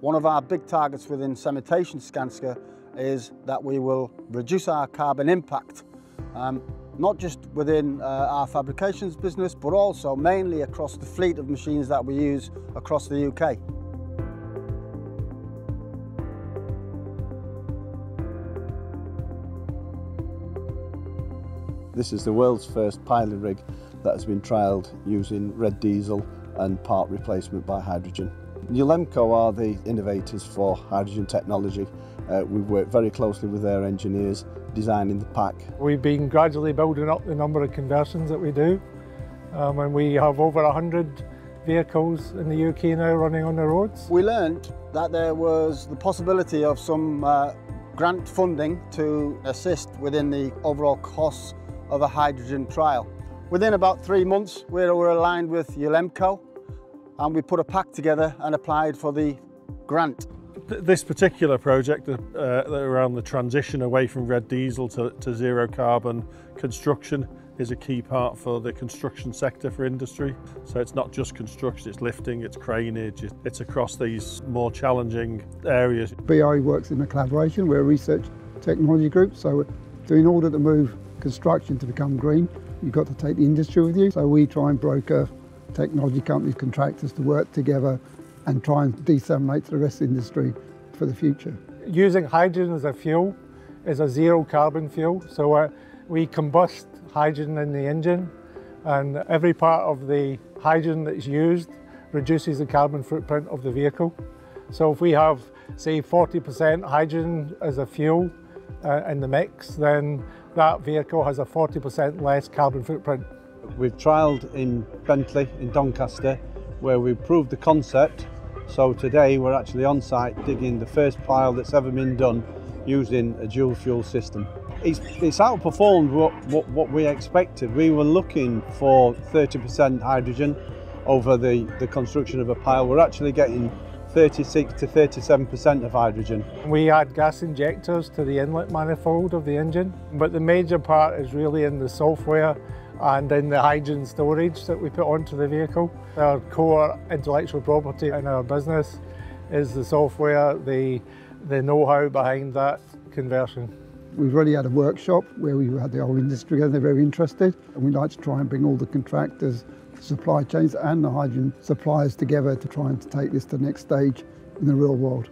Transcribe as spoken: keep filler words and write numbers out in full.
One of our big targets within Cementation Skanska is that we will reduce our carbon impact, um, not just within uh, our fabrications business, but also mainly across the fleet of machines that we use across the U K. This is the world's first piling rig that has been trialled using red diesel and part replacement by hydrogen. Ulemco are the innovators for hydrogen technology. Uh, we've worked very closely with their engineers designing the pack. We've been gradually building up the number of conversions that we do, um, and we have over one hundred vehicles in the U K now running on the roads. We learned that there was the possibility of some uh, grant funding to assist within the overall costs of a hydrogen trial. Within about three months, we were aligned with Ulemco and we put a pack together and applied for the grant. This particular project uh, around the transition away from red diesel to, to zero carbon construction is a key part for the construction sector for industry. So it's not just construction, it's lifting, it's craneage, it's across these more challenging areas. B R E works in a collaboration. We're a research technology group, so in order to move construction to become green, you've got to take the industry with you. So we try and broker technology companies, contractors to work together and try and desalinate to the rest of the industry for the future. Using hydrogen as a fuel is a zero carbon fuel. So uh, we combust hydrogen in the engine, and every part of the hydrogen that's used reduces the carbon footprint of the vehicle. So if we have, say, forty percent hydrogen as a fuel uh, in the mix, then that vehicle has a forty percent less carbon footprint. We've trialled in Bentley, in Doncaster, where we proved the concept. So today we're actually on site digging the first pile that's ever been done using a dual fuel system. It's, it's outperformed what, what, what we expected. We were looking for thirty percent hydrogen over the, the construction of a pile. We're actually getting thirty-six to thirty-seven percent of hydrogen. We add gas injectors to the inlet manifold of the engine, but the major part is really in the software and in the hydrogen storage that we put onto the vehicle. Our core intellectual property in our business is the software, the, the know-how behind that conversion. We've already had a workshop where we had the whole industry together. They're very interested, and we'd like to try and bring all the contractors, supply chains and the hydrogen suppliers together to try and take this to the next stage in the real world.